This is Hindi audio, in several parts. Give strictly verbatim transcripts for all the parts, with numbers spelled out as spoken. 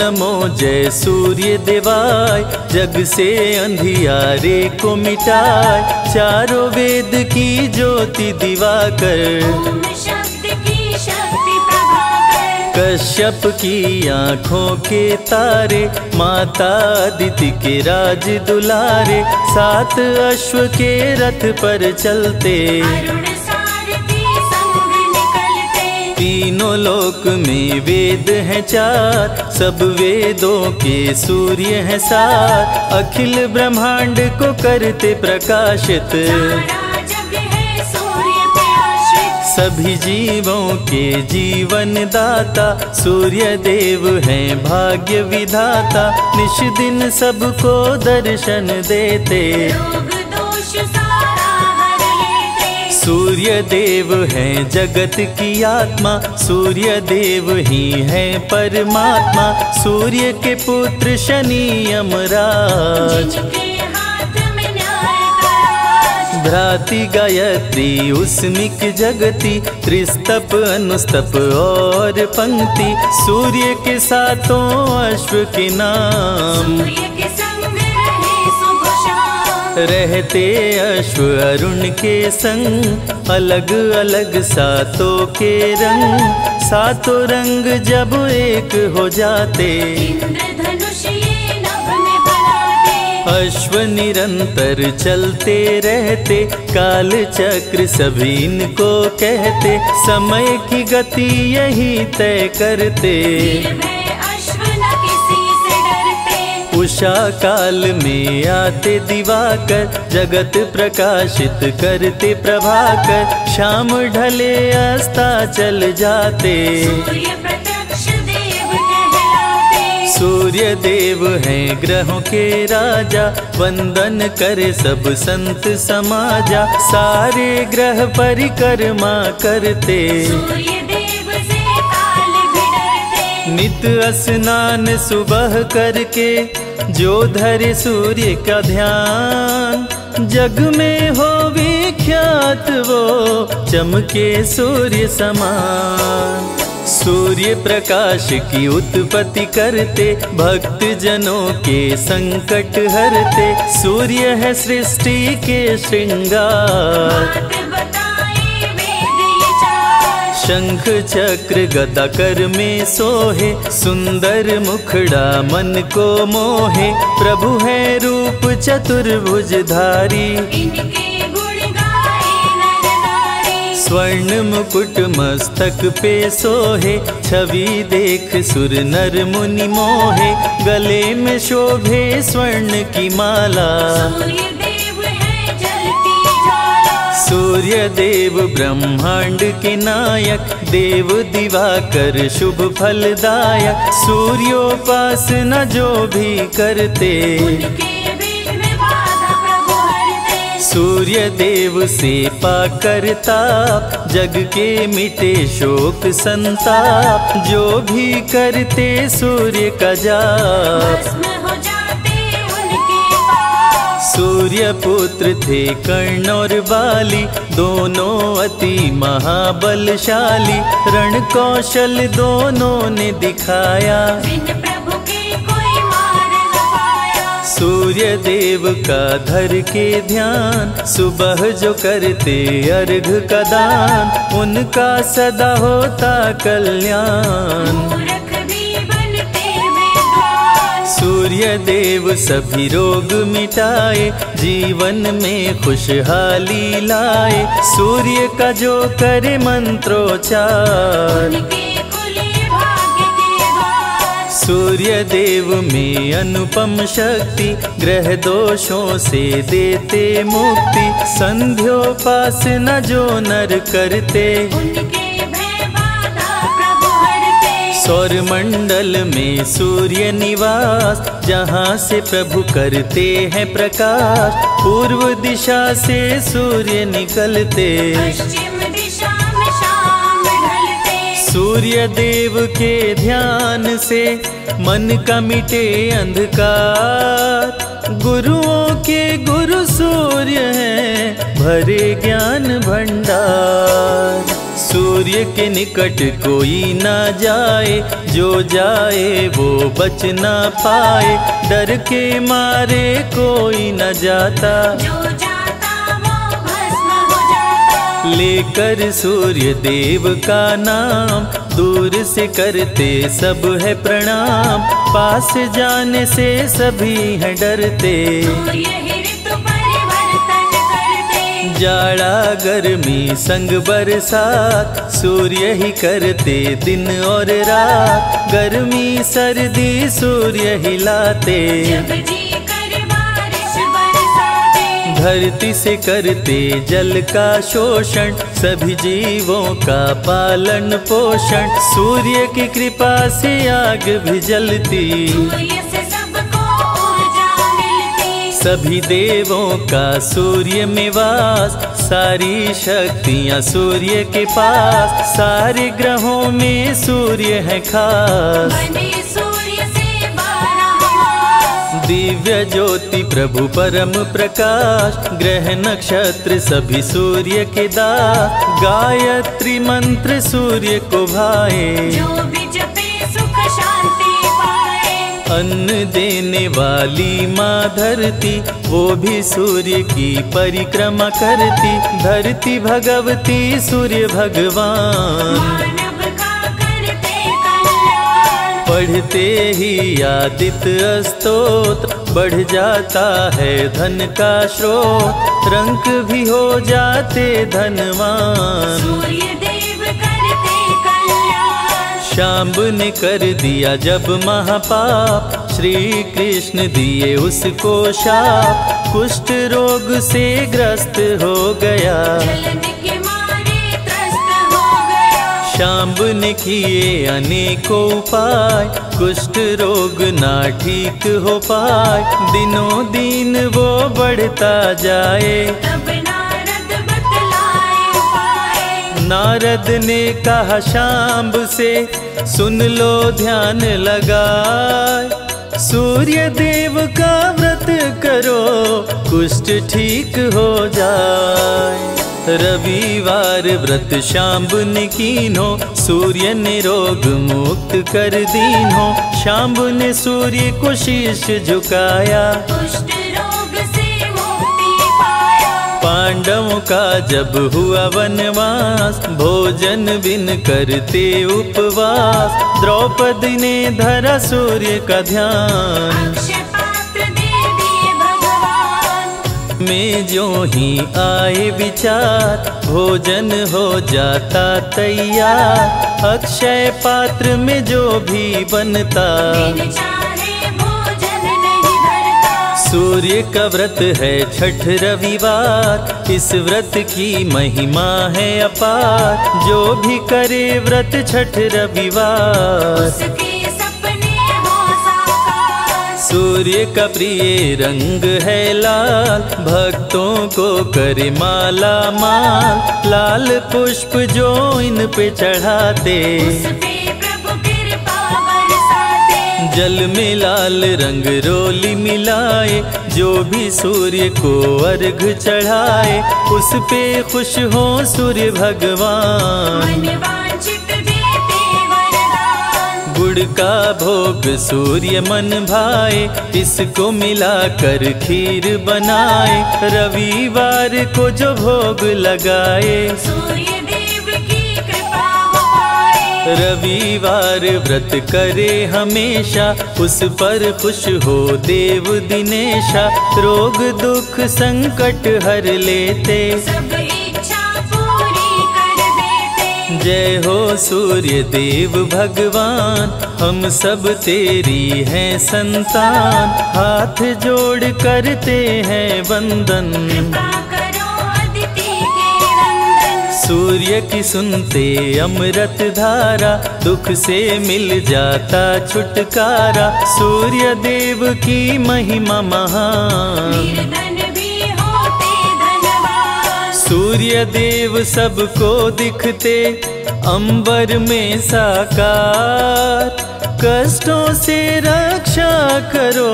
नमो जय सूर्य देवाय, जग से अंधियारे को मिटाए, चारों वेद की ज्योति दिवाकर, कश्यप की आँखों के तारे, माता अदिति के राज दुलारे, सात अश्व के रथ पर चलते, तीनों लोक में वेद हैं चार, सब वेदों के सूर्य हैं सात, अखिल ब्रह्मांड को करते प्रकाशित, सभी जीवों के जीवन दाता, सूर्य देव हैं भाग्य विधाता, निश दिन सबको दर्शन देते, रोग दोष सारा हर लेते, सूर्य देव हैं जगत की आत्मा, सूर्य देव ही हैं परमात्मा, सूर्य के पुत्र शनि यमराज, भ्राति गायत्री उस्मिक जगति, त्रिस्तप अनुस्तप और पंक्ति, सूर्य के सातों अश्व के नाम, के संग रहे, रहते अश्व अरुण के संग, अलग अलग सातों के रंग, सातों रंग जब एक हो जाते, अश्व निरंतर चलते रहते, काल चक्र सभी इनको कहते, समय की गति यही तय करते, अश्व न किसी से डरते, उषा काल में आते दिवाकर, जगत प्रकाशित करते प्रभाकर, शाम ढले अस्ता चल जाते, सूर्य देव हैं ग्रहों के राजा, वंदन करे सब संत समाजा, सारे ग्रह परिक्रमा करते, सूर्य देव से काल भी डरते, नित स्नान सुबह करके, जो धरे सूर्य का ध्यान, जग में हो विख्यात वो चमके सूर्य समान, सूर्य प्रकाश की उत्पत्ति करते, भक्त जनों के संकट हरते, सूर्य है सृष्टि के श्रृंगार, शंख चक्र गदा कर में सोहे, सुंदर मुखड़ा मन को मोहे, प्रभु है रूप चतुर्भुजधारी, स्वर्ण मुकुट मस्तक पे सोहे, छवि देख सुर नर मुनि मोहे, गले में शोभे स्वर्ण की माला, सूर्य देव ब्रह्मांड के नायक, देव दिवाकर शुभ फलदायक, सूर्योपासना जो भी करते, सूर्य देव से पाकर ताप, जग के मिटे शोक संताप, जो भी करते सूर्य का जाप, सूर्य पुत्र थे कर्ण और बाली, दोनों अति महाबलशाली, रण कौशल दोनों ने दिखाया, सूर्य देव का धर के ध्यान, सुबह जो करते अर्घ का दान, उनका सदा होता कल्याण, सूर्य देव सभी रोग मिटाए, जीवन में खुशहाली लाए, सूर्य का जो करे मंत्रोच्चार, सूर्य देव में अनुपम शक्ति, ग्रह दोषों से देते मुक्ति, संध्योपासना जो नर करते, सौर मंडल में सूर्य निवास, जहाँ से प्रभु करते हैं प्रकाश, पूर्व दिशा से सूर्य निकलते, सूर्य देव के ध्यान से मन का मिटे अंधकार, गुरुओं के गुरु सूर्य हैं भरे ज्ञान भंडार, सूर्य के निकट कोई ना जाए, जो जाए वो बच ना पाए, डर के मारे कोई न जाता, जो जाता वो भस्म हो जाए। लेकर सूर्य देव का नाम, दूर से करते सब है प्रणाम, पास जाने से सभी हैं डरते। जाड़ा गर्मी संग बरसात, सूर्य ही करते दिन और रात, गर्मी सर्दी सूर्य ही लाते। धरती से करते जल का शोषण, सभी जीवों का पालन पोषण, सूर्य की कृपा से आग भी जलती। सूर्य से सबको ऊर्जा मिलती, सभी देवों का सूर्य में वास, सारी शक्तियाँ सूर्य के पास, सारे ग्रहों में सूर्य है खास। दिव्य ज्योति प्रभु परम प्रकाश, ग्रह नक्षत्र सभी सूर्य के दास, गायत्री मंत्र सूर्य को भाए, जो भी जपे सुख शांति पाए। अन्न देने वाली माँ धरती, वो भी सूर्य की परिक्रमा करती, धरती भगवती सूर्य भगवान। पढ़ते ही आदित्य स्तोत्र, बढ़ जाता है धन का स्रोत, रंक भी हो जाते धनवान। सूर्य देव करते कल्याण, शाम्ब ने कर दिया जब महापाप, श्री कृष्ण दिए उसको शाप, कुष्ठ रोग से ग्रस्त हो गया। शाम्ब ने किए अनेकों उपाय, कुष्ठ रोग ना ठीक हो पाए, दिनों दिन वो बढ़ता जाए। तब नारद बतलाए उपाय, नारद ने कहा शाम्ब से, सुन लो ध्यान लगाए, सूर्य देव का व्रत करो, कुष्ठ ठीक हो जाए। रविवार व्रत शाम्ब ने कीन्हो, सूर्य ने रोग मुक्त कर दीन्हो, शाम्ब ने सूर्य को शीश झुकाया, कुष्ठ रोग से मुक्ति पाया। पांडवों का जब हुआ वनवास, भोजन बिन करते उपवास, द्रौपदी ने धरा सूर्य का ध्यान। में जो ही आए विचार, भोजन हो जाता तैयार, अक्षय पात्र में जो भी बनता, बिन चाहे भोजन नहीं भरता। सूर्य का व्रत है छठ रविवार, इस व्रत की महिमा है अपार, जो भी करे व्रत छठ रविवार। सूर्य का प्रिय रंग है लाल, भक्तों को करे माला माल, लाल पुष्प जो इन पे चढ़ाते, उस पे प्रभु कृपा बरसाते। जल में लाल रंग रोली मिलाए, जो भी सूर्य को अर्घ चढ़ाए, उस पे खुश हो सूर्य भगवान। गुड़ का भोग सूर्य मन भाए, इसको मिलाकर खीर बनाए, रविवार को जो भोग लगाए, सूर्य देव की कृपा हो पाए। रविवार व्रत करे हमेशा, उस पर खुश हो देव दिनेशा, रोग दुख संकट हर लेते, जय हो सूर्य देव भगवान। हम सब तेरी हैं संतान, हाथ जोड़ करते हैं वंदन, कृपा करो अदिति के नंदन। सूर्य की सुनते अमृत धारा, दुख से मिल जाता छुटकारा, सूर्य देव की महिमा महान। सूर्य देव सबको दिखते, अंबर में साकार, कष्टों से रक्षा करो,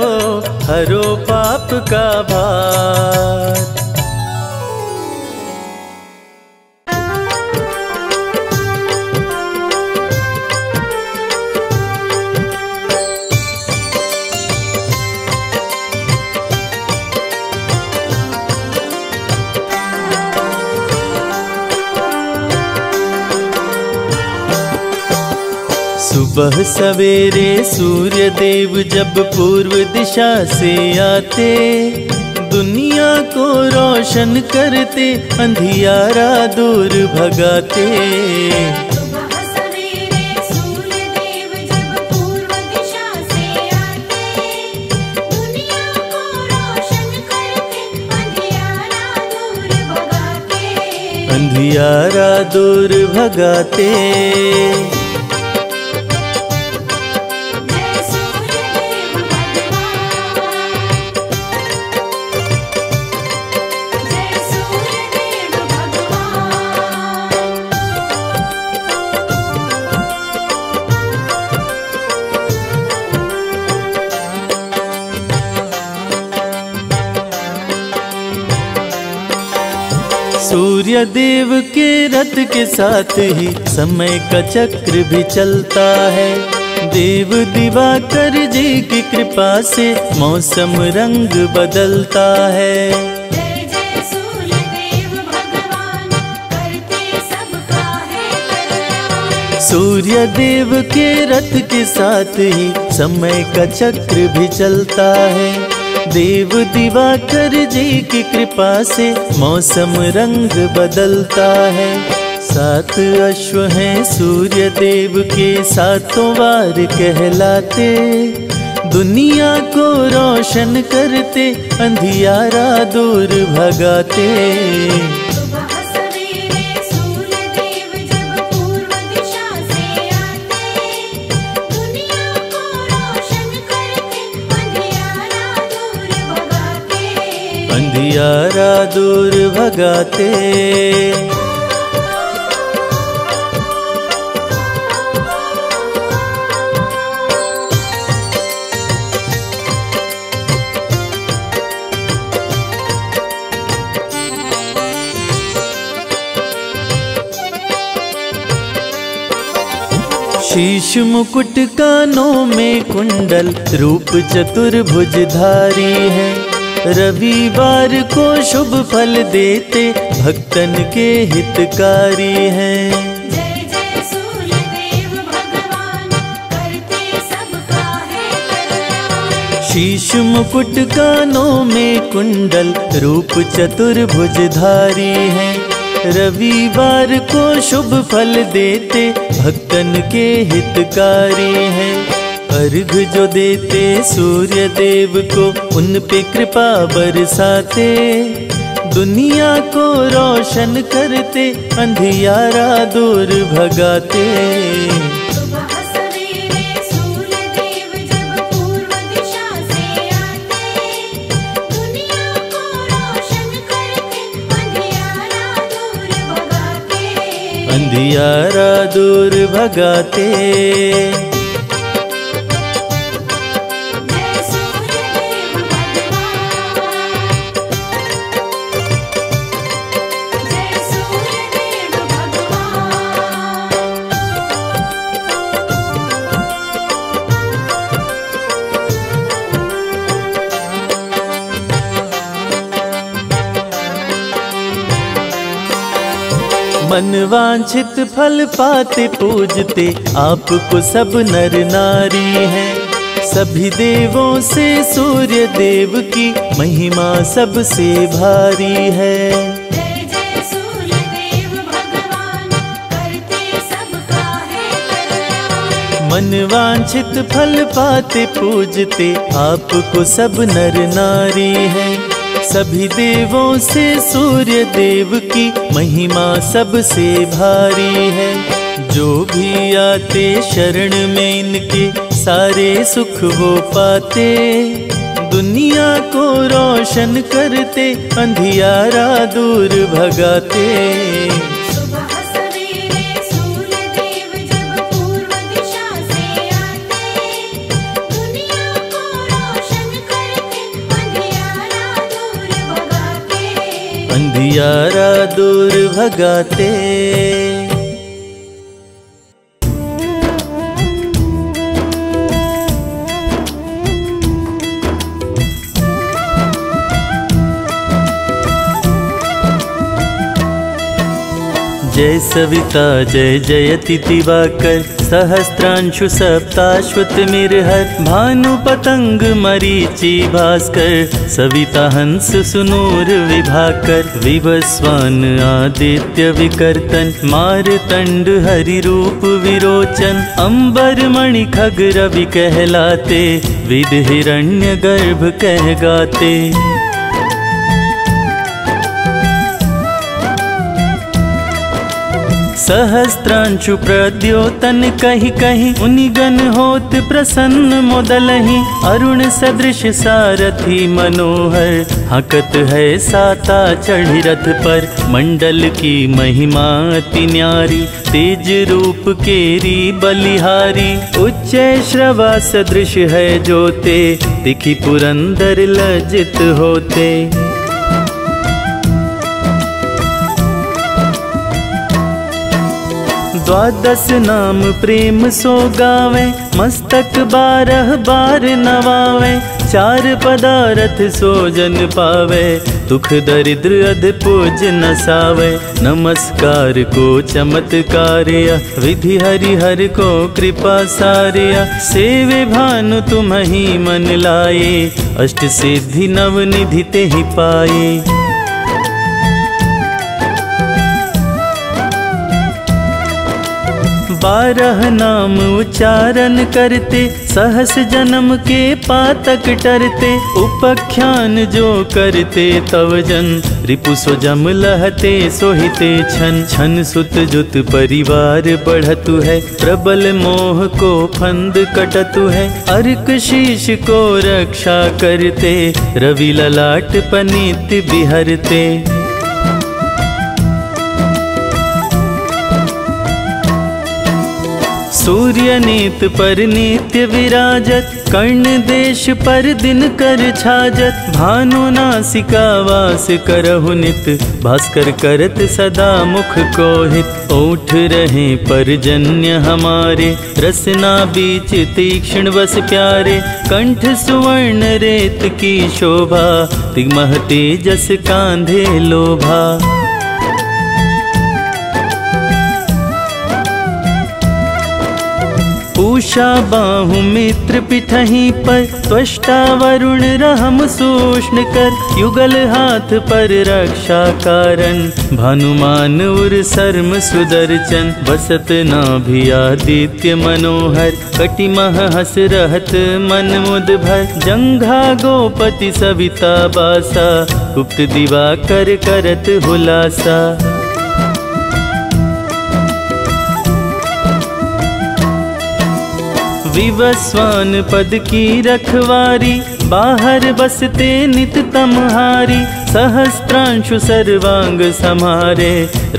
हरो पाप का भार। वह सवेरे सूर्य देव जब पूर्व दिशा से आते, दुनिया को रोशन करते, अंधियारा दूर भगाते। अंधियारा दूर भगाते सूर्य देव के रथ के साथ ही समय का चक्र भी चलता है। देव दिवाकर जी की कृपा से मौसम रंग बदलता है। जय जय सूर्य देव भगवान, करते सबका है कल्याण। सूर्य देव के रथ के साथ ही समय का चक्र भी चलता है। देव दिवाकर जी की कृपा से मौसम रंग बदलता है। सात अश्व हैं सूर्य देव के, सातों वार कहलाते। दुनिया को रोशन करते, अंधियारा दूर भगाते। अंधियारा दूर भगाते। शीश मुकुट कानों में कुंडल, रूप चतुर्भुजधारी है। रविवार को शुभ फल देते, भक्तन के हितकारी हैं। जय जय सूर्य देव भगवान, करते सबका है कल्याण। शीश मुकुट कानों में कुंडल, रूप चतुर्भुजधारी है। रविवार को शुभ फल देते, भक्तन के हितकारी हैं। अर्घ जो देते सूर्य देव को, उन पे कृपा बरसाते। दुनिया को रोशन करते, अंधियारा दूर भगाते। अंधियारा दूर भगाते। मनवांछित फल पाते पूजते, आपको सब नर नारी हैं। सभी देवों से सूर्य देव की महिमा सबसे भारी है। जय जय सूर्य देव भगवान, करते सबका है कल्याण। मनवांछित फल पाते पूजते, आपको सब नर नारी हैं। सभी देवों से सूर्य देव की महिमा सबसे भारी है। जो भी आते शरण में इनके, सारे सुख वो पाते। दुनिया को रोशन करते, अंधियारा दूर भगाते। अंधियारा दूर भगाते। जय सविता जय जयति दिवाकर, सहस्त्रांशु सप्ताश्वत मिरहत भानु पतंग मरीचि भास्कर सविता हंस सुनूर विभाकर विवस्वान आदित्य विकर्तन मारतंड हरि रूप विरोचन अंबर मणि खग रवि कहलाते विद हिरण्य गर्भ कह गाते। सहस्त्रांशु प्रद्योतन कहीं कहीं उनि गण होत प्रसन्न मोदलहि अरुण सदृश सारथि मनोहर हकत है साता चढ़ि रथ पर मंडल की महिमा अति न्यारी तेज रूप केरी बलिहारी उच्च श्रवा सदृश है जोते दिखि पुरंदर लज्जित होते। द्वादश नाम प्रेम सो गावें मस्तक बारह बार नवावें चार पदारथ सो जन पावे दुख दरिद्र अध पूज न सावे। नमस्कार को चमत्कारिया विधि हरि हर को कृपा सारिया सेवे भानु तुम्हि मन लाए अष्ट सिद्धि नव निधि ते ही पाए। बारह नाम उच्चारण करते सहस जन्म के पातक टरते उपख्यान जो करते तव जन रिपु सो जम लहते सोहिते छन छन सुत जुत परिवार बढ़तु है प्रबल मोह को फंद कटतु है अर्क शीश को रक्षा करते रवि ललाट पनीत बिहरते। सूर्य नीत पर नित्य विराजत कर्ण देश पर दिन कर छाजत भानु नासिका वास करहु नित भास्कर करत सदा मुख को हित। ओठ रहे परजन्य हमारे रसना बीच तीक्ष्ण बस प्यारे कंठ सुवर्ण रेत की शोभा तिगमह तेजस कांधे लोभा। उषा बाहु मित्र पिठहीं पर त्वष्टा वरुण रहम सूक्ष्म कर युगल हाथ पर रक्षा कारण भानुमान उर सर्म सुदर्शन। बसत नाभि आदित्य मनोहर कटिमह हस रहत मन मुद भर जंघा गोपति सविता बासा गुप्त दिवाकर करत हुलासा। विवस्वान पद की रखवारी बाहर बसते नित तमहारी सहस्त्रांशु सर्वांग समारे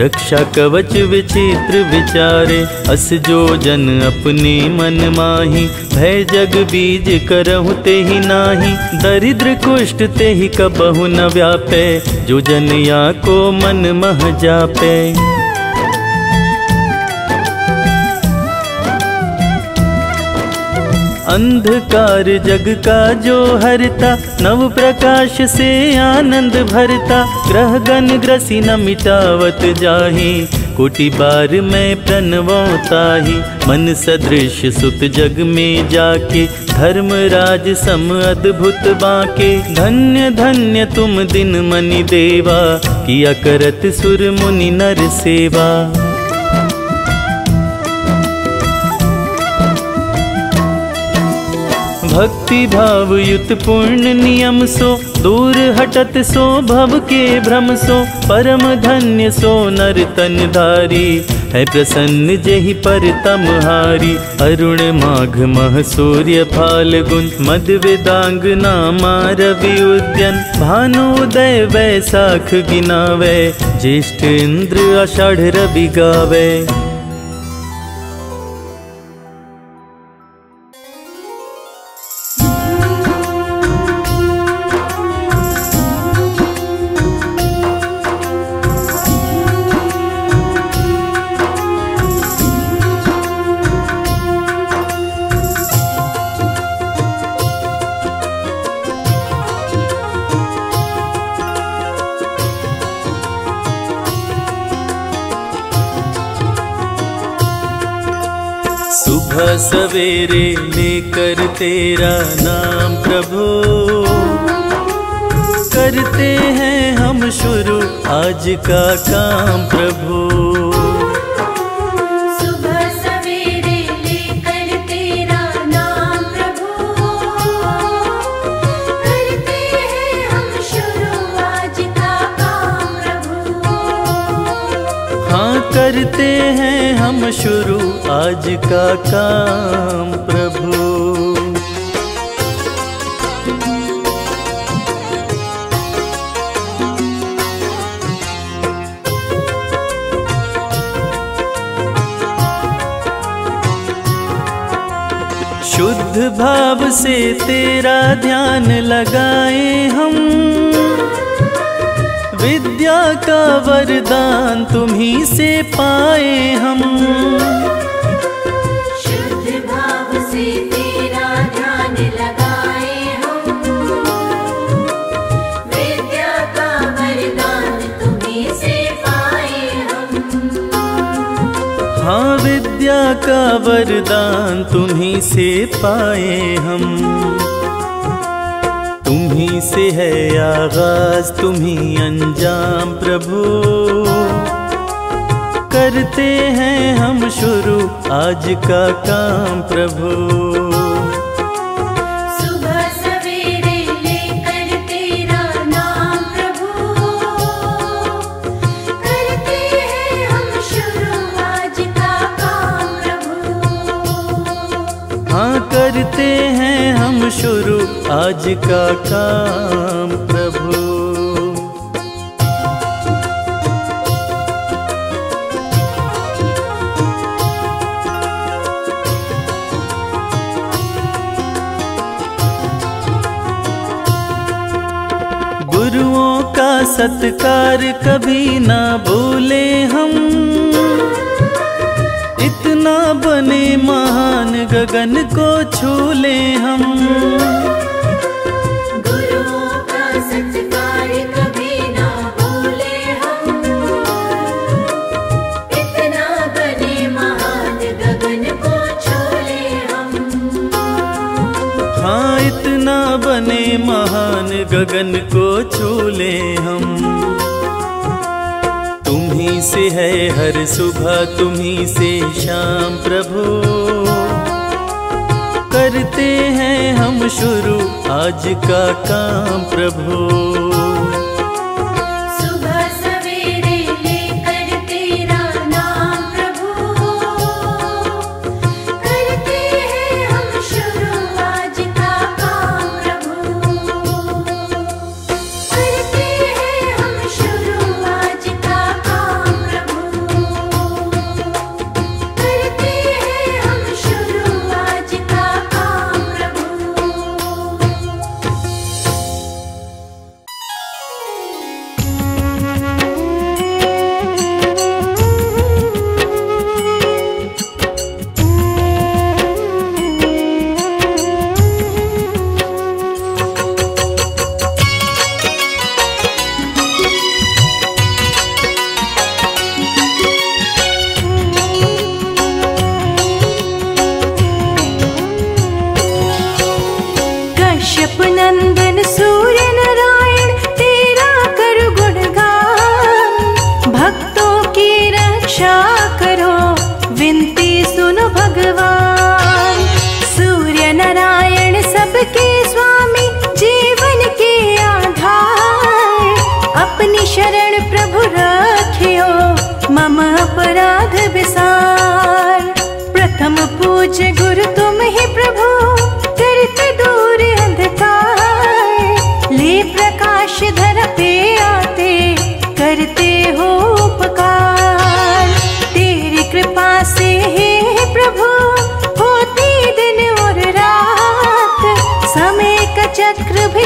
रक्षा कवच विचित्र विचारे अस जो जन अपने मन माही भय जग बीज करहु तेहि नाही दरिद्र कुष्ठ तेहि कबहु न व्यापे जो जन या को मन मह जापे। अंधकार जग का जो हरता नव प्रकाश से आनंद भरता ग्रह गण ग्रसी न मिटावत जाहि कोटि बार मैं प्रणवताहि। मन सदृश सुत जग में जाके धर्मराज सम अद्भुत बाके धन्य धन्य तुम दिन मनि देवा किया करत सुर मुनि नर सेवा। भक्ति भाव युत पूर्ण नियम सो दूर हटत सो भव के भ्रम सो परम धन्य सो नर तन धारी है प्रसन्न जेहि पर तमहारी। अरुण माघ मह सूर्य फाल्गुन मद वेदांग नामा रवि उद्यन भानुदय वैसाख गिनावे ज्येष्ठ इंद्र आषाढ़ रवि गावे। सुबह सवेरे लेकर तेरा नाम प्रभु, करते हैं हम शुरू आज का काम प्रभु। करते हैं हम शुरू आज का काम प्रभु। शुद्ध भाव से तेरा ध्यान लगाए हम, विद्या का वरदान तुम्हीं से पाए हम। शुद्ध भाव से तेरा ध्यान लगाए हम, विद्या का वरदान तुम्हीं से पाए हम। हाँ, विद्या का वरदान तुम्हीं से पाए हम। तुम्हीं से है आगाज तुम्हीं अंजाम प्रभु, करते हैं हम शुरू आज का काम प्रभु। करते हैं हम शुरू आज का काम प्रभु। गुरुओं का सत्कार कभी ना भूले हम, इतना बने महान गगन को छू ले हम। गुरुओं का सत्कार कभी ना भूले हम, इतना बने महान गगन को छू ले हम। हाँ, इतना बने महान गगन को छू ले हम। तुम्हीं से है हर सुबह तुम्हीं से शाम प्रभु, करते हैं हम शुरू आज का काम प्रभु।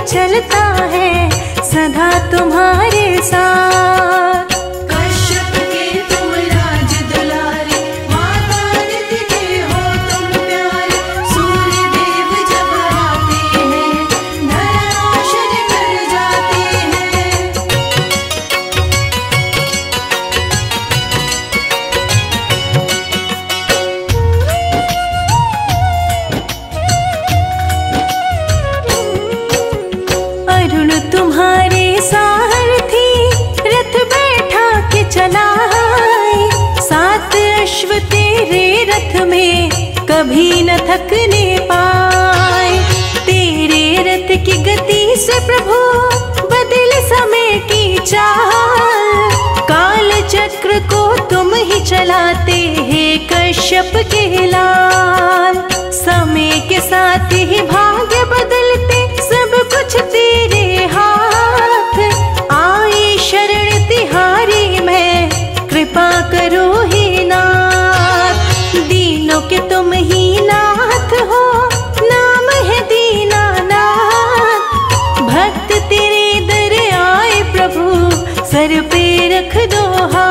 चलता है सदा तुम्हारे साथ। विश्व तेरे रथ में कभी न थकने पाए। तेरे रथ की गति से प्रभु बदल समय की चाल। काल चक्र को तुम ही चलाते हैं कश्यप के लाल। समय के साथ ही भाग्य बदलते सब कुछ तेरे हाथ। आए शरण तिहारी मैं कृपा करो हे नाथ। दीनों के तुम ही नाथ हो नाम है दीनानाथ। भक्त तेरे दर आए प्रभु सर पे रख दो हाथ।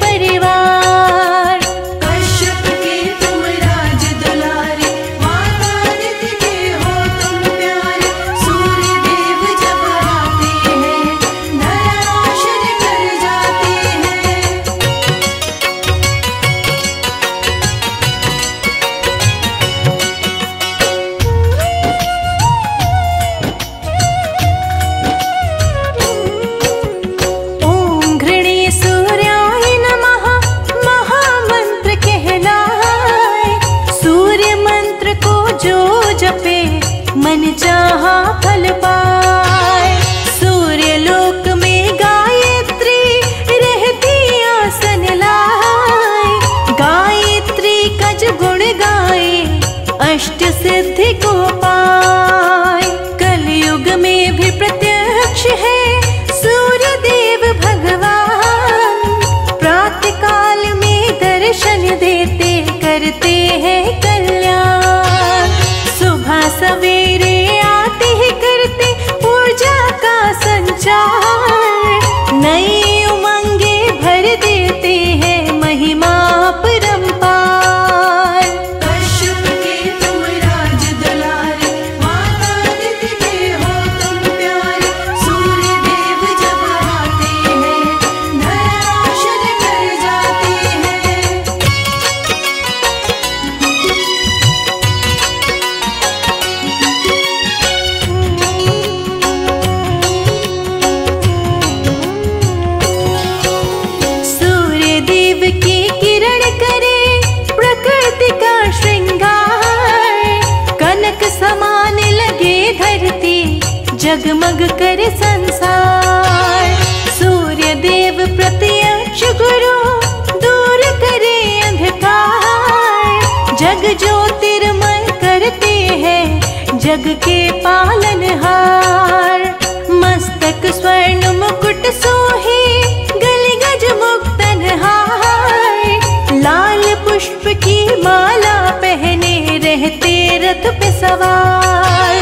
परिवार कश्यप के तुम राज दुलारे। मंत्र को जो जपे मन चाहा फल पाए। सूर्य लोक में गायत्री रहती आसन लाए। गायत्री का जो गुण गाए अष्ट सिद्धि को पाए। कलयुग में भी प्रत्यक्ष है सूर्य देव भगवान। प्रातः काल में दर्शन देते करते हैं कल्याण। सुबह सवेरे आते ही करते ऊर्जा का संचार। नई उमंगे भर देते हैं महिमा परंपार। कश्यप के तुम राज दुलारे, माता दिति के हो तुम प्यारे। सूर्य देव जब आते हैं धराशायी कर जाते हैं। सूर्य देव की किरण करे प्रकृति का श्रृंगार। कनक समान लगे धरती जगमग करे संसार। सूर्य देव प्रत्यक्ष गुरु दूर करे अंधकार। जग ज्योतिर्मय करते हैं जग के पालनहार। मस्तक स्वर्ण मुकुट सोहे गलगज मुक्तनहार। लाल पुष्प की माला पहने रहते रथ पे सवार।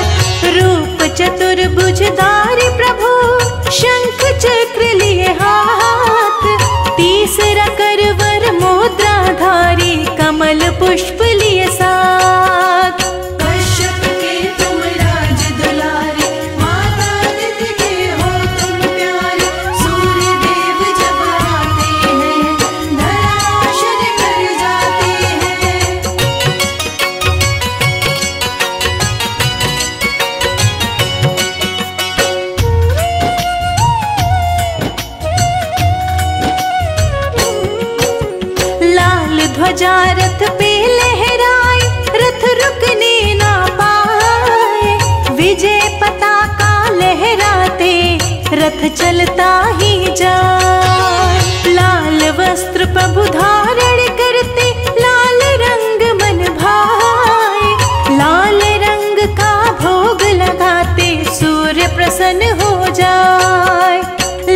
रूप चतुर्भुजधारी प्रभु शंख चक्र लिए हाथ। तीसरा करवर मुद्राधारी कमल पुष्प लिए साथ। कश्यप के तुम राज दुलारे, माता दिति के हो तुम प्यारे। सूर्य देव जब आते हैं धराशायी कर जाते हैं। लाल ध्वजा रथ पे लहराए रथ रुकने ना पाए। विजय पताका लहराते रथ चलता ही जाए। लाल वस्त्र प्रभु धारण करते लाल रंग मन भाए। लाल रंग का भोग लगाते सूर्य प्रसन्न हो जाए।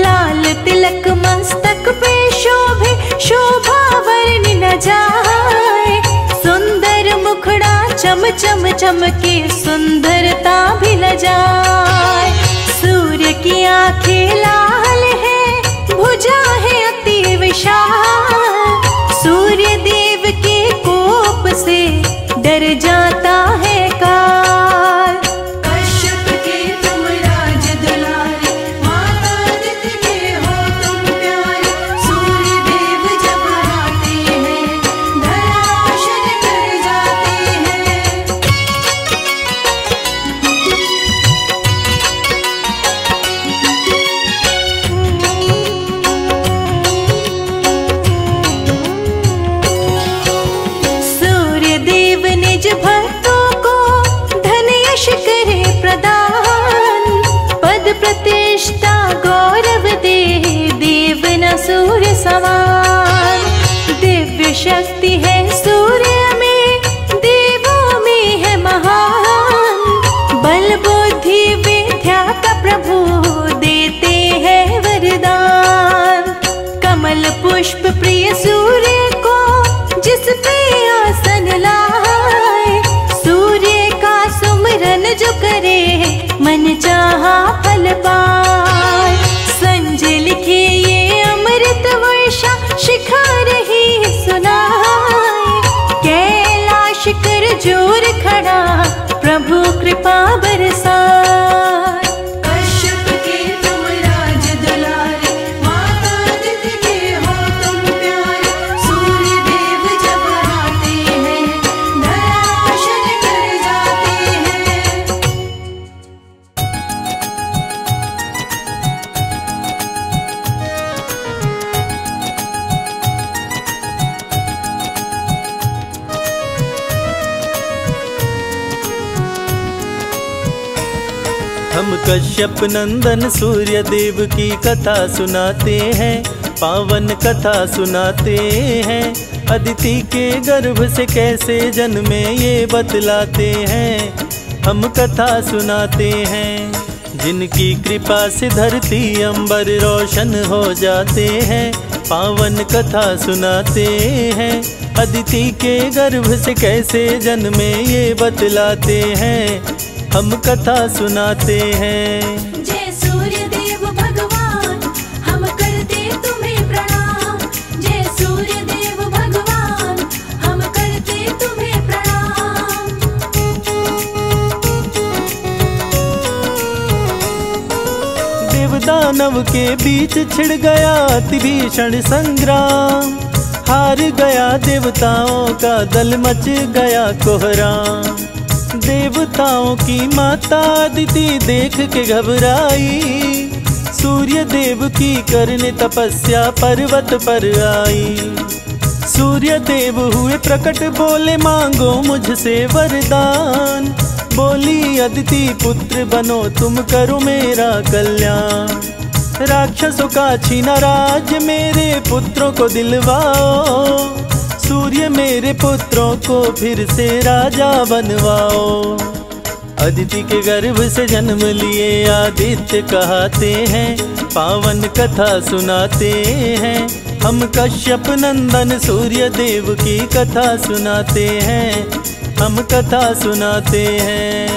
लाल तिलक मस्तक पे शोभे शोभा वर्णि न जाए। सुंदर मुखड़ा चम चम चमके सुंदरता भी न जाए। सूर्य की आंखें लाल है भुजा है अति विशाल। सूर्य देव के कोप से डर जाता है काल। कश्यप के तुम राज दुलारे, माता दिति के हो तुम प्यारे। सूर्य देव जब आते हैं धराशायी कर जाते हैं। सूर्य देव निज भक्तों को धन यश करे प्रदान। पद प्रतिष्ठा गौरव दे देव न सूर्य समान। दिव्य शक्ति है सूर्य में देवों में है महान। बल बुद्धि विद्या का प्रभु देते हैं वरदान। कमल पुष्प प्रिय सूर्य को जिस पे आसन लाए। सूर्य का सुमरन जो करे मन चाहा फल पाए। संजय लिखे ये अमृत वर्षा शिखा रही सुनाए। कैलाश कर जोर खड़ा प्रभु कृपा बरसाए। कश्यप के तुम राज दुलारे, माता दिति के हो तुम प्यारे। सूर्य देव जब आते हैं धराशायी कर जाते हैं। हम कश्यप नंदन सूर्य देव की कथा सुनाते हैं, पावन कथा सुनाते हैं। अदिति के गर्भ से कैसे जन्मे ये बतलाते हैं, हम कथा सुनाते हैं। जिनकी कृपा से धरती अंबर रोशन हो जाते हैं, पावन कथा सुनाते हैं। अदिति के गर्भ से कैसे जन्मे ये बतलाते हैं, हम कथा सुनाते हैं। जय सूर्य देव भगवान, हम करते तुम्हें प्रणाम। जय सूर्य देव भगवान, हम करते तुम्हें प्रणाम। देवदानव के बीच छिड़ गया अति भीषण संग्राम, हार गया देवताओं का दल, मच गया कोहराम। देवताओं की माता अदिति देख के घबराई, सूर्य देव की करने तपस्या पर्वत पर आई। सूर्य देव हुए प्रकट, बोले मांगो मुझसे वरदान। बोली अदिति पुत्र बनो तुम, करो मेरा कल्याण। राक्षसों का छीना राज, मेरे पुत्रों को दिलवाओ। सूर्य मेरे पुत्रों को फिर से राजा बनवाओ। अदिति के गर्भ से जन्म लिए आदित्य कहते हैं, पावन कथा सुनाते हैं। हम कश्यप नंदन सूर्य देव की कथा सुनाते हैं, हम कथा सुनाते हैं।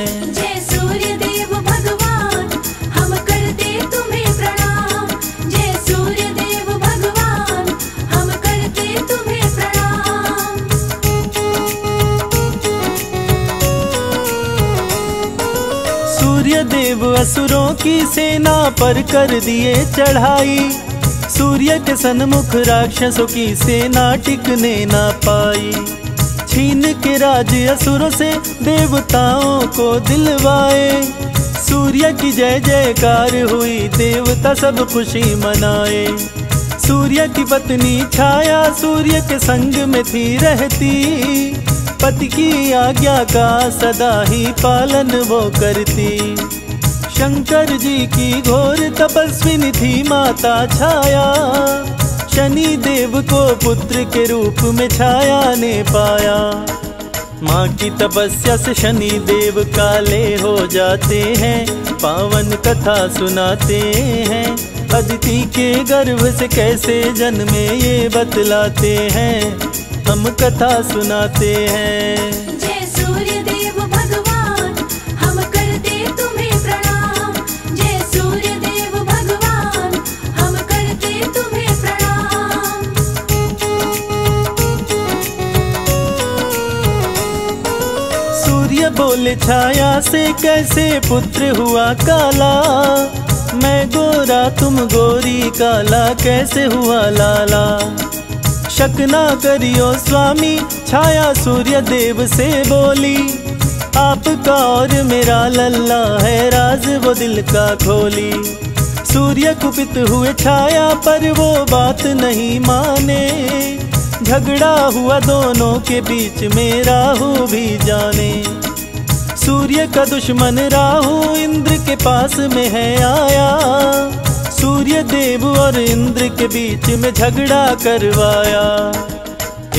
देव असुरों की सेना पर कर दिए चढ़ाई, सूर्य के सन्मुख राक्षसों की सेना टिकने ना पाई। छीन के राज्य असुरों से देवताओं को दिलवाए, सूर्य की जय जयकार हुई, देवता सब खुशी मनाए। सूर्य की पत्नी छाया सूर्य के संग में थी रहती, पति की आज्ञा का सदा ही पालन वो करती। शंकर जी की घोर तपस्विनी थी माता छाया, शनि देव को पुत्र के रूप में छाया ने पाया। माँ की तपस्या से शनि देव काले हो जाते हैं, पावन कथा सुनाते हैं। अदिति के गर्भ से कैसे जन्मे ये बतलाते हैं, हम कथा सुनाते हैं। सूर्य बोले छाया से कैसे पुत्र हुआ काला, मैं गोरा तुम गोरी, काला कैसे हुआ लाला। शक ना करियो स्वामी, छाया सूर्य देव से बोली, आपका और मेरा लल्ला है, राज वो दिल का खोली। सूर्य कुपित हुए छाया पर वो बात नहीं माने, झगड़ा हुआ दोनों के बीच में राहु भी जाने। सूर्य का दुश्मन राहु इंद्र के पास में है आया, सूर्य देव और इंद्र के बीच में झगड़ा करवाया।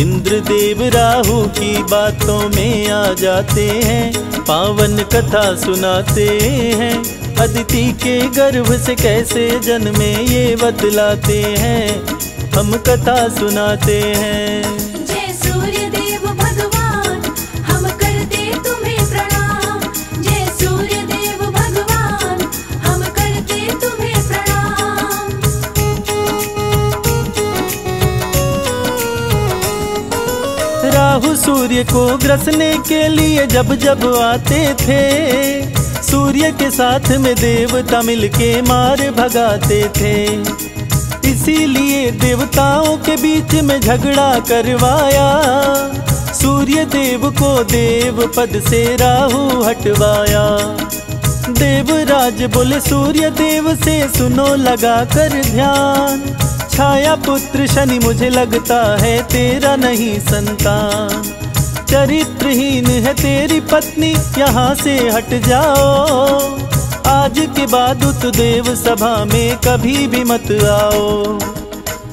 इंद्र देव राहु की बातों में आ जाते हैं, पावन कथा सुनाते हैं। अदिति के गर्भ से कैसे जन्मे ये बतलाते हैं, हम कथा सुनाते हैं। राहु सूर्य को ग्रसने के लिए जब जब आते थे, सूर्य के साथ में देवता मिलके मार भगाते थे। इसीलिए देवताओं के बीच में झगड़ा करवाया, सूर्य देव को देव पद से राहु हटवाया। देवराज बोले सूर्य देव से, सुनो लगा कर ध्यान। छाया पुत्र शनि मुझे लगता है तेरा नहीं संतान, चरित्रहीन है तेरी पत्नी, यहाँ से हट जाओ। आज के बाद उत देव सभा में कभी भी मत आओ।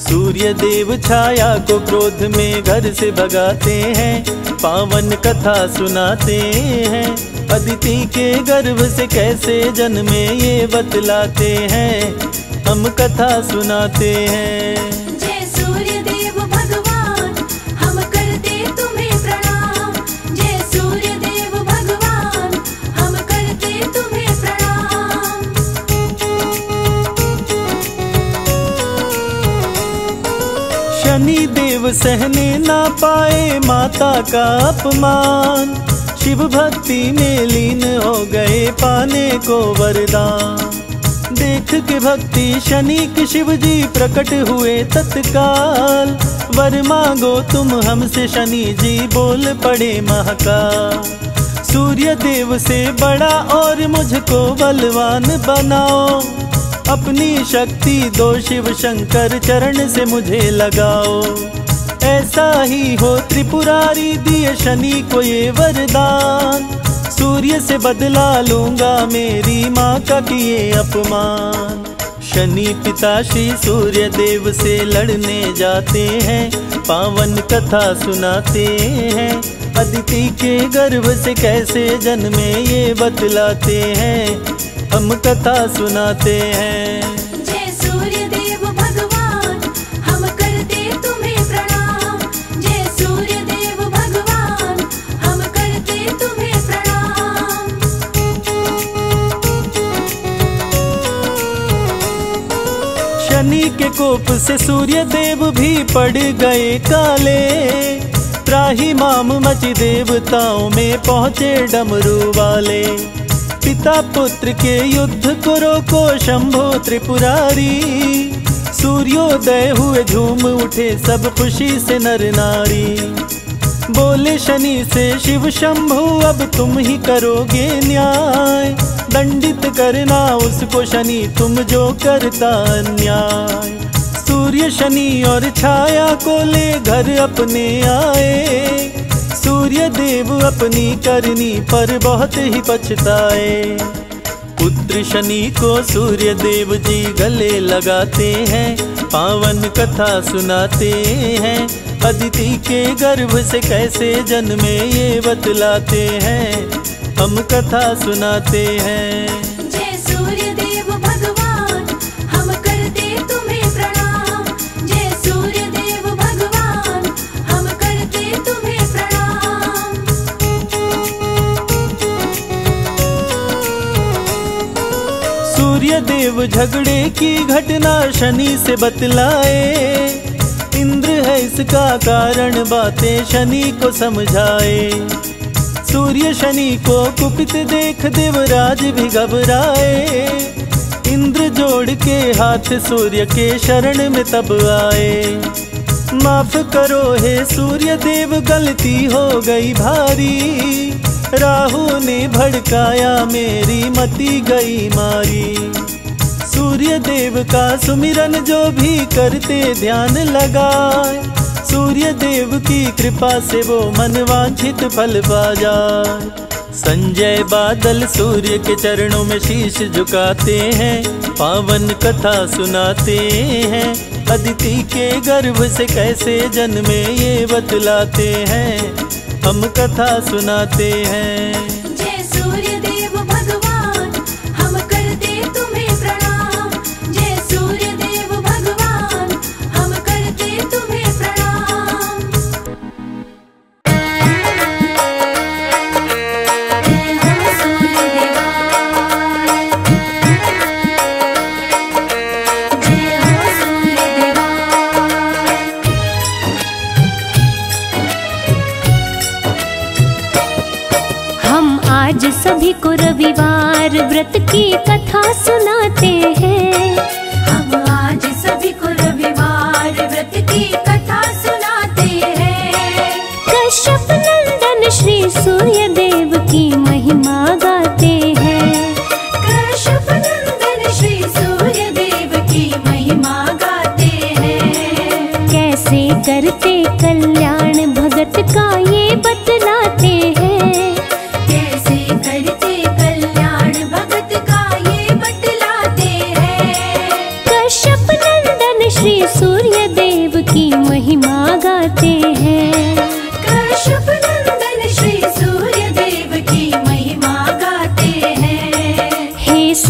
सूर्य देव छाया को क्रोध में घर से भगाते हैं, पावन कथा सुनाते हैं। अदिति के गर्भ से कैसे जन्मे ये बतलाते हैं, हम कथा सुनाते हैं। शनि देव सहने ना पाए माता का अपमान, शिव भक्ति में लीन हो गए पाने को वरदान। देख के भक्ति शनि के शिव जी प्रकट हुए तत्काल, वर मांगो तुम हमसे शनि जी बोल पड़े महाकाल। सूर्य देव से बड़ा और मुझको बलवान बनाओ, अपनी शक्ति दो शिव शंकर चरण से मुझे लगाओ। ऐसा ही हो त्रिपुरारी दिए शनि को ये वरदान, सूर्य से बदला लूंगा मेरी माँ का किए अपमान। शनि पिता श्री सूर्य देव से लड़ने जाते हैं, पावन कथा सुनाते हैं। अदिति के गर्भ से कैसे जन्मे ये बतलाते हैं, हम कथा सुनाते हैं। जय सूर्य देव भगवान, हम करते तुम्हें प्रणाम। जय सूर्य देव भगवान, हम करते तुम्हें प्रणाम। शनि के कोप से सूर्य देव भी पड़ गए काले, त्राहि माम मचि देवताओं में पहुँचे डमरू वाले। पिता पुत्र के युद्ध करो को शंभो त्रिपुरारी, सूर्योदय हुए झूम उठे सब खुशी से नर नारी। बोले शनि से शिव शंभु अब तुम ही करोगे न्याय, दंडित करना उसको शनि तुम जो करता अन्याय। सूर्य शनि और छाया को ले घर अपने आए, सूर्य देव अपनी करनी पर बहुत ही पछताए। पुत्र शनि को सूर्य देव जी गले लगाते हैं, पावन कथा सुनाते हैं। अदिति के गर्भ से कैसे जन्मे ये बतलाते हैं, हम कथा सुनाते हैं। जय सूर्य देव भगवान, हम करते तुम्हें प्रणाम। जय सूर्य देव भगवान, हम करते तुम्हें प्रणाम। सूर्य देव झगड़े की घटना शनि से बतलाए, इंद्र है इसका कारण बातें शनि को समझाए। सूर्य शनि को कुपित देख देवराज भी घबराए, इंद्र जोड़ के हाथ सूर्य के शरण में तब आए। माफ करो हे सूर्य देव गलती हो गई भारी, राहु ने भड़काया मेरी मती गई मारी। सूर्य देव का सुमिरन जो भी करते ध्यान लगाए, सूर्य देव की कृपा से वो मनवांछित फल पा जाए। संजय बादल सूर्य के चरणों में शीश झुकाते हैं, पावन कथा सुनाते हैं। अदिति के गर्भ से कैसे जन्मे ये बतलाते हैं, हम कथा सुनाते हैं। जय सूर्य देव भगवान, हम करते तुम्हें प्रणाम। जय सूर्य देव भगवान, हम करते तुम्हें को रविवार व्रत की कथा सुनाते हैं। हम आज सभी को रविवार व्रत की कथा सुनाते हैं। कश्यप नंदन श्री सूर्य देव की महिमा गाते हैं। कश्यप नंदन श्री सूर्य देव की महिमा गाते हैं। कैसे करते कल्याण भगत का ये बतलाते हैं। कैसे करते कल्याण भगत का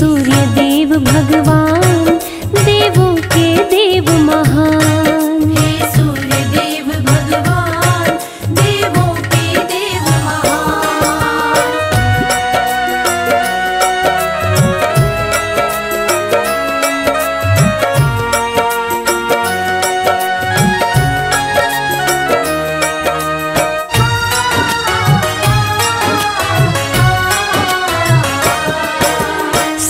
सूर्य देव भगवान, देवों के देव महान। हे सूर्य देव भगवान, देवों के देव महान।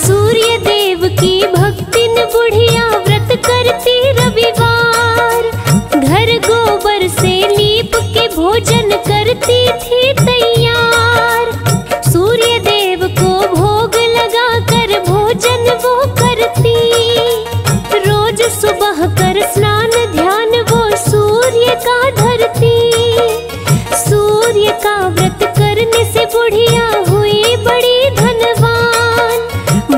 सूर्य देव की भक्ति न बुढ़िया व्रत करती रविवार, घर गोबर से लीप के भोजन करती थी तैयार। सूर्य देव को भोग लगा कर भोजन वो करती, रोज सुबह कर स्नान ध्यान वो सूर्य का धरती। सूर्य का व्रत करने से बुढ़िया हुई बड़ी धनवान,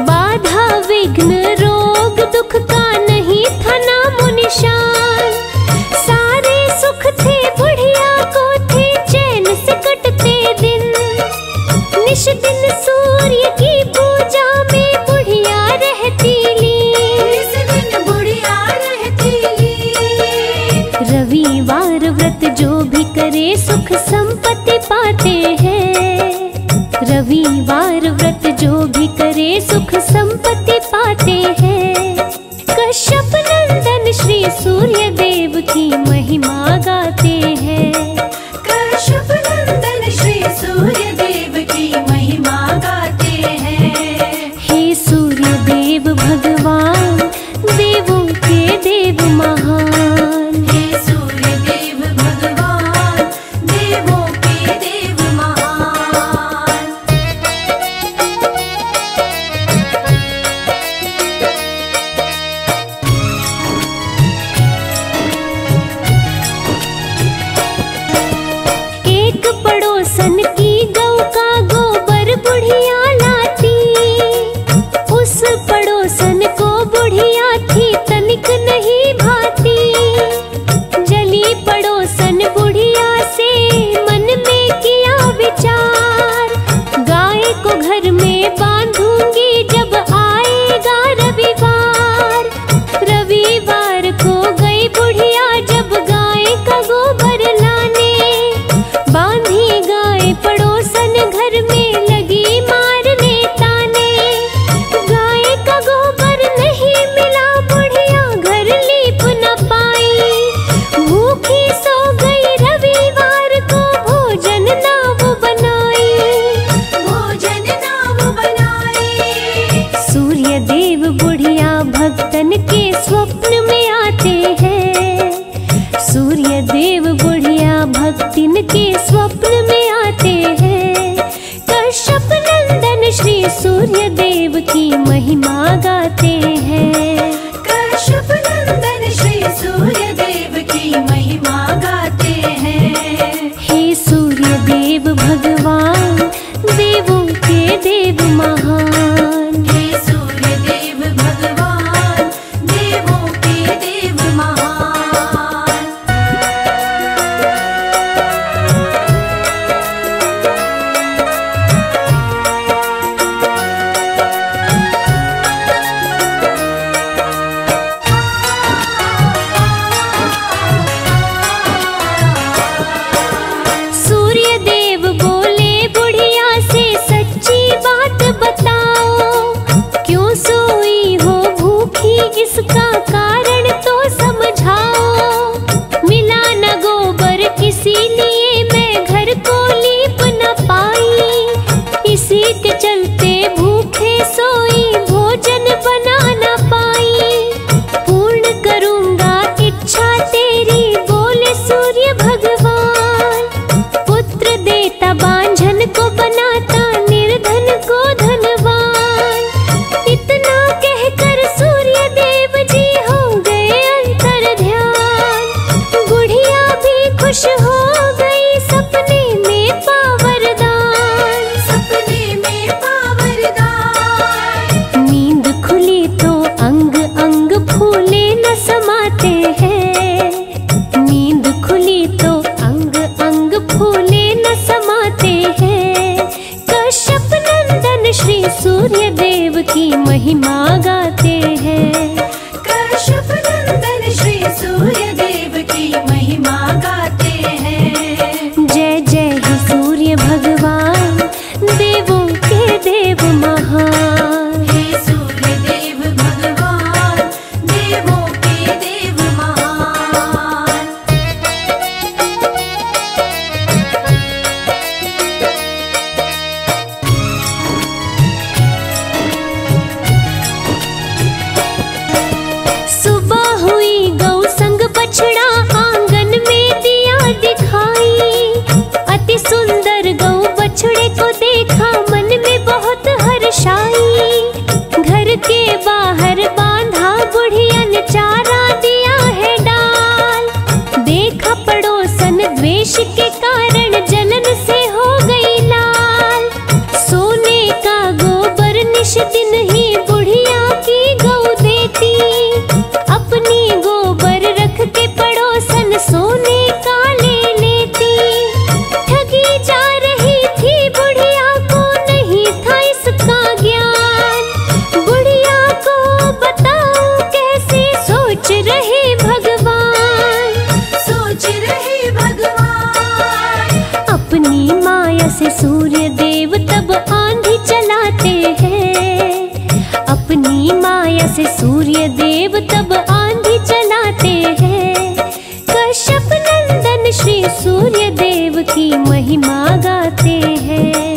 बाधा विघ्न रोग दुख का नहीं था नाम और निशान। सारे सुख थे बुढ़िया को, थे चैन से कटते दिन। निश दिन सूर्य की पूजा में बुढ़िया रहती लीन। निश दिन बुढ़िया रहती लीन। रविवार व्रत जो भी करे सुख संपत्ति पाते हैं। रविवार व्रत जो भी करे सुख संपत्ति पाते हैं। कश्यप नंदन श्री सूर्य देव की महिमा गाते हैं। कश्यप नंदन श्री सूर्य देव की महिमा गाते हैं। हे सूर्य देव भगवान, देवों के देव महान। हे सूर्य देव भगवान, देवों के देव महान। महिमा गाते हैं। काश्यप नंदन श्री सूर्य देव की महिमा गाते हैं। जय जय हे सूर्य भगवान देवों के देव महान। हे सूर्य देव भगवान देवों के देव महान। बछड़े को देखा मन में बहुत हर्ष आई। घर के बाहर बांधा बुढ़िया ने चारा दिया है डाल। देखा पड़ोसन द्वेष के कारण जलन से हो गई लाल। सोने का गोबर निश दिन ही बुढ़िया की गौ देती। अपनी गोबर रख के पड़ोसन सोने का ले लेती। ठगी जा सूर्य देव तब आंधी चलाते हैं। अपनी माया से सूर्य देव तब आंधी चलाते हैं। कश्यप नंदन श्री सूर्य देव की महिमा गाते हैं।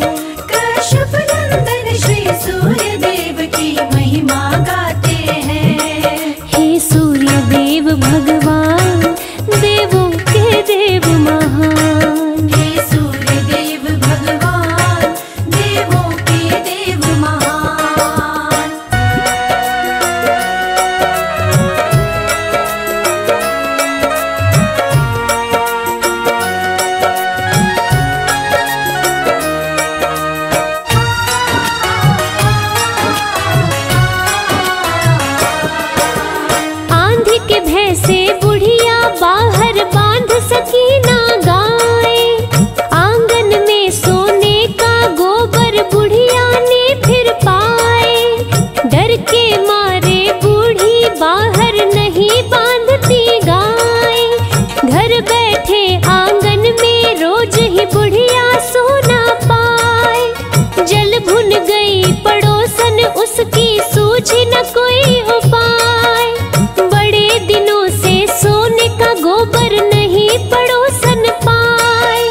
कश्यप नंदन श्री सूर्य देव की महिमा गाते हैं। हे सूर्य देव भगवान देवों के देव महान। उसकी सूझी न कोई उपाय। बड़े दिनों से सोने का गोबर नहीं पड़ोसन पाए।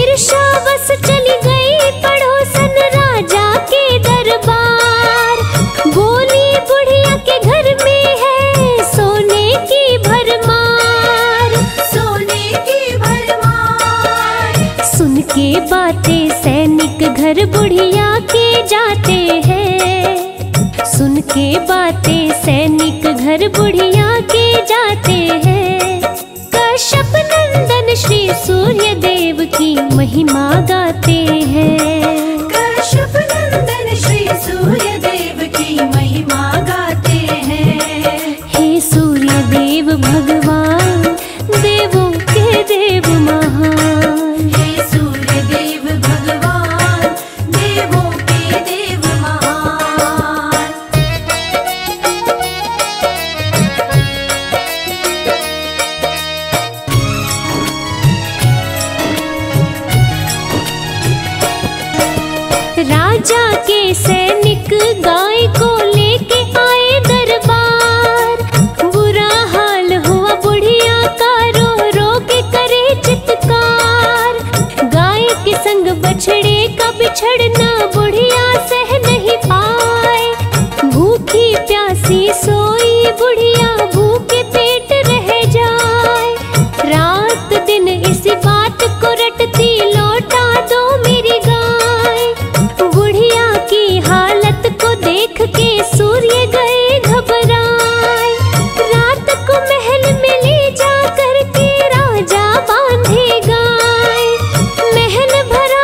ईर्ष्या बस चली गई पड़ोसन राजा के दरबार। बोली बुढ़िया के घर में है सोने की भरमार। सोने की भरमार। सुन के बातें सैनिक घर बुढ़िया के जाते हैं। सुन के बातें सैनिक घर बुढ़िया के जाते हैं। कश्यप नंदन श्री सूर्य देव की महिमा गाते हैं। कश्यप नंदन श्री सूर्य देव की महिमा गाते हैं। हे सूर्य देव भगवान देवों के देव महान। बिछड़ना बुढ़िया सह नहीं पाए। भूखी प्यासी सोई बुढ़िया भूखे पेट रह जाए। रात दिन इस बात को रटती लौटा दो मेरी गाय। बुढ़िया की हालत को देख के सूर्य गए घबराए। रात को महल में ले जा करके राजा बांधे गाय। महल भरा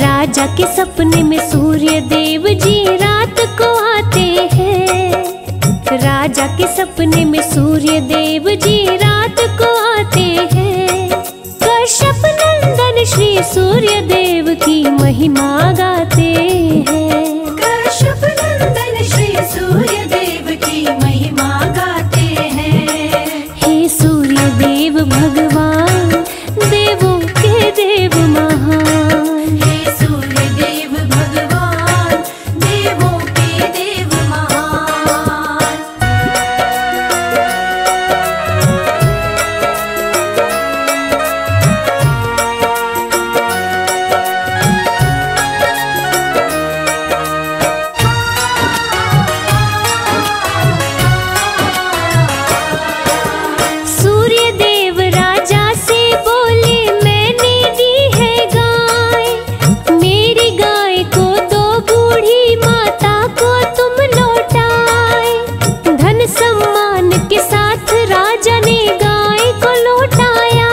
राजा के सपने में सूर्य देव जी रात को आते हैं। राजा के सपने में सूर्य देव जी रात को आते हैं। कश्यप सूर्य देव की महिमा गाते हैं। कश्यप नंदन श्री सूर्य देव की महिमा गाते हैं। हे सूर्य देव भगवान देवों के देव महान, हे सूर्य देव भगवान देवों के देव महान। सूर्य देव राजा से बोले, मैंने दी है गाय, मेरी गाय को दो, बूढ़ी माता को तुम लौटाए। धन सम्मान के साथ राजा ने गाय को लौटाया,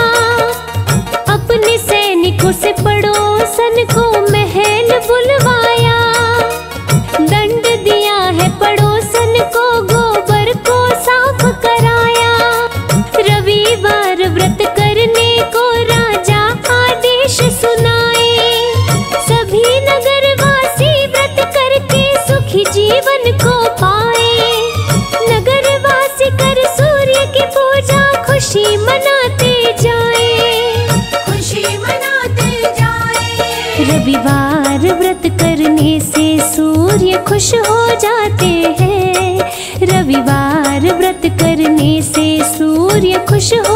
अपने सैनिकों से पड़ोसन को महल बुलवाया। दंड दिया है पड़ोसन को, गोबर को साफ कराया। रविवार व्रत करने को राजा आदेश सुनाए। सभी नगरवासी व्रत करके सुखी जीवन को पाए। नगरवासी कर सूर्य की पूजा, खुशी मनाते जाए, खुशी मनाते जाए। रविवार व्रत करने से सूर्य खुश हो जाते हैं। रविवार व्रत करने से सूर्य खुश हो